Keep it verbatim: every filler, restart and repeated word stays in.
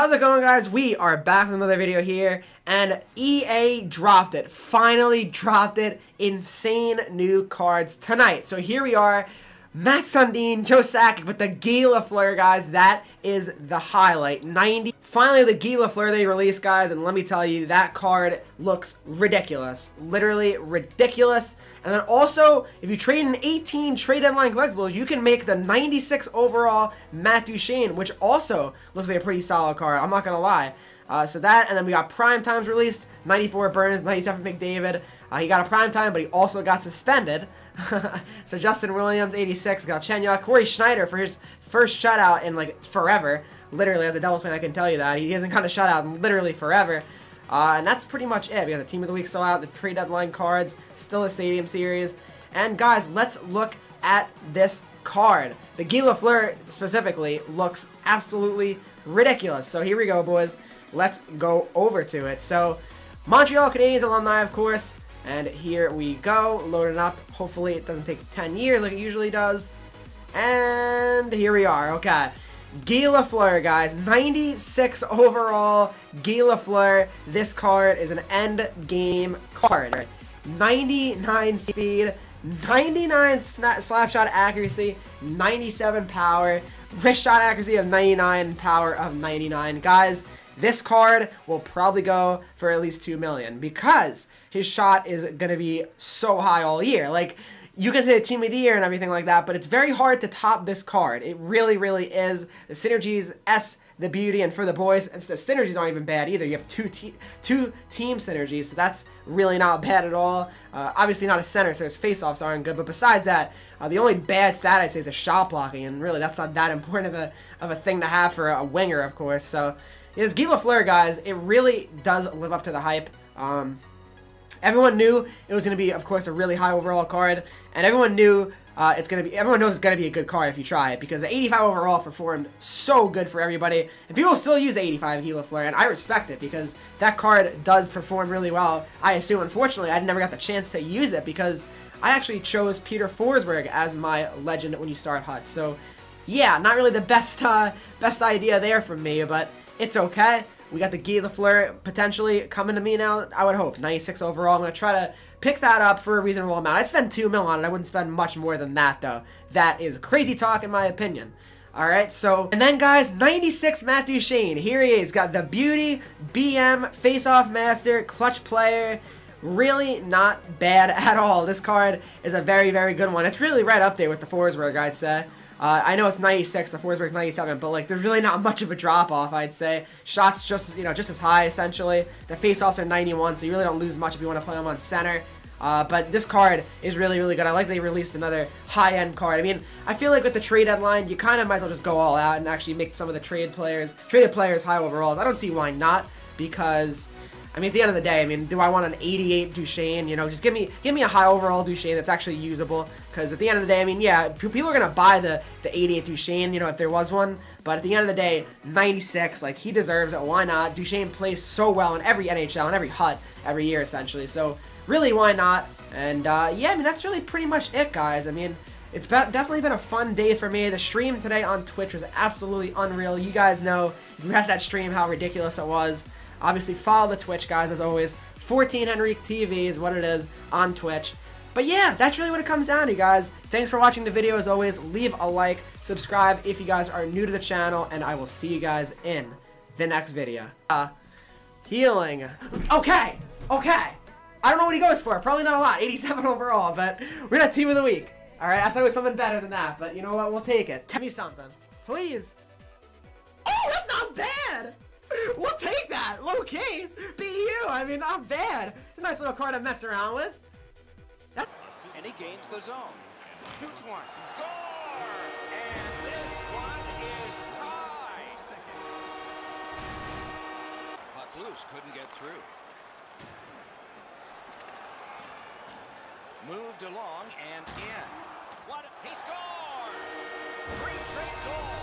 How's it going, guys? We are back with another video here, and E A dropped it. Finally dropped it. Insane new cards tonight. So here we are. Matt Sundin, Joe Sakic with the Guy Lafleur, guys. That is the highlight. ninety. Finally, the Guy Lafleur they released, guys, and let me tell you, that card looks ridiculous. Literally ridiculous. And then also, if you trade an eighteen trade deadline collectibles, you can make the ninety-six overall Matt Duchene, which also looks like a pretty solid card. I'm not going to lie. Uh, so that, and then we got prime times released. ninety-four Burns, ninety-seven McDavid. Uh, he got a prime time, but he also got suspended. So Justin Williams, eighty-six, got Chenier. Corey Schneider for his first shutout in, like, forever. Literally, as a Devils fan, I can tell you that. He hasn't got a shutout in literally forever. Uh, and that's pretty much it. We got the Team of the Week still out, the trade deadline cards, still a Stadium Series. And, guys, let's look at this card. The Guy Lafleur, specifically, looks absolutely ridiculous. So here we go, boys. Let's go over to it. So, Montreal Canadiens alumni, of course. And here we go. Loading up. Hopefully, it doesn't take ten years like it usually does. And here we are. Okay. Guy Lafleur, guys, ninety-six overall, Guy Lafleur. This card is an end game card. ninety-nine speed, ninety-nine slap shot accuracy, ninety-seven power, wrist shot accuracy of ninety-nine, power of ninety-nine. Guys, this card will probably go for at least two million because his shot is going to be so high all year. Like, you can say the Team of the Year and everything like that, but it's very hard to top this card. It really, really is. The synergies, S, the beauty, and for the boys, it's the synergies aren't even bad either. You have two, te two team synergies, so that's really not bad at all. Uh, obviously not a center, so his faceoffs aren't good, but besides that, uh, the only bad stat I'd say is the shot blocking, and really that's not that important of a, of a thing to have for a winger, of course. So, it's Guy Lafleur, guys. It really does live up to the hype. Um... Everyone knew it was going to be, of course, a really high overall card, and everyone knew uh, it's going to be. Everyone knows it's going to be a good card if you try it because the eighty-five overall performed so good for everybody, and people still use the eighty-five Guy Lafleur, and I respect it because that card does perform really well. I assume, unfortunately, I never got the chance to use it because I actually chose Peter Forsberg as my legend when you start H U T. So, yeah, not really the best uh, best idea there from me, but it's okay. We got the Guy Lafleur potentially coming to me now, I would hope. ninety-six overall. I'm going to try to pick that up for a reasonable amount. I'd spend two mil on it. I wouldn't spend much more than that, though. That is crazy talk, in my opinion. All right, so... And then, guys, ninety-six Matt Duchene. Here he is. Got the beauty, B M, face-off master, clutch player. Really not bad at all. This card is a very, very good one. It's really right up there with the Forsberg, I'd say. Uh, I know it's ninety-six, the Forsberg's ninety-seven, but, like, there's really not much of a drop-off, I'd say. Shots just, you know, just as high, essentially. The face-offs are ninety-one, so you really don't lose much if you want to play them on center. Uh, but this card is really, really good. I like they released another high-end card. I mean, I feel like with the trade deadline, you kind of might as well just go all out and actually make some of the trade players, traded players high overalls. I don't see why not, because... I mean, at the end of the day, I mean, do I want an eighty-eight Duchene? You know, just give me give me a high overall Duchene that's actually usable. Because at the end of the day, I mean, yeah, people are going to buy the, the eighty-eight Duchene, you know, if there was one. But at the end of the day, ninety-six, like, he deserves it. Why not? Duchene plays so well in every N H L, in every H U T, every year, essentially. So, really, why not? And, uh, yeah, I mean, that's really pretty much it, guys. I mean, it's been, definitely been a fun day for me. The stream today on Twitch was absolutely unreal. You guys know, if you had that stream, how ridiculous it was. Obviously, follow the Twitch, guys, as always. fourteen Henrique T V is what it is on Twitch. But yeah, that's really what it comes down to, guys. Thanks for watching the video, as always. Leave a like, subscribe if you guys are new to the channel, and I will see you guys in the next video. Uh, healing. Okay, okay. I don't know what he goes for. Probably not a lot. eighty-seven overall, but we're not Team of the Week. All right, I thought it was something better than that, but you know what? We'll take it. Tell me something, please. Oh, that's not bad. We'll take that! Low-key! Be you! I mean, not bad! It's a nice little card to mess around with. That's and he gains the zone. Shoots one. Score! And this one is tied! Puck loose, couldn't get through. Moved along and in. What? He scores! Three straight goals!